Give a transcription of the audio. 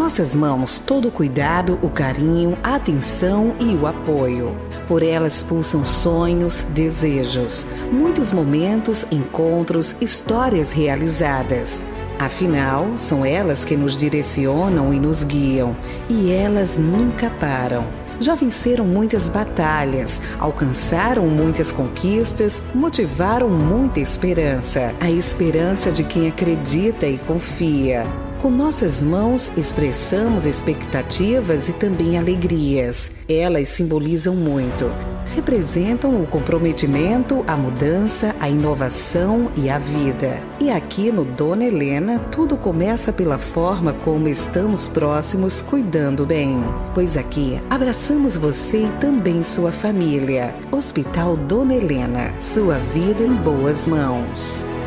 nossas mãos todo o cuidado, o carinho, a atenção e o apoio. Por elas pulsam sonhos, desejos, muitos momentos, encontros, histórias realizadas. Afinal, são elas que nos direcionam e nos guiam, e elas nunca param. Já venceram muitas batalhas, alcançaram muitas conquistas, motivaram muita esperança, a esperança de quem acredita e confia. Com nossas mãos expressamos expectativas e também alegrias. Elas simbolizam muito. Representam o comprometimento, a mudança, a inovação e a vida. E aqui no Dona Helena, tudo começa pela forma como estamos próximos cuidando bem. Pois aqui, abraçamos você e também sua família. Hospital Dona Helena, sua vida em boas mãos.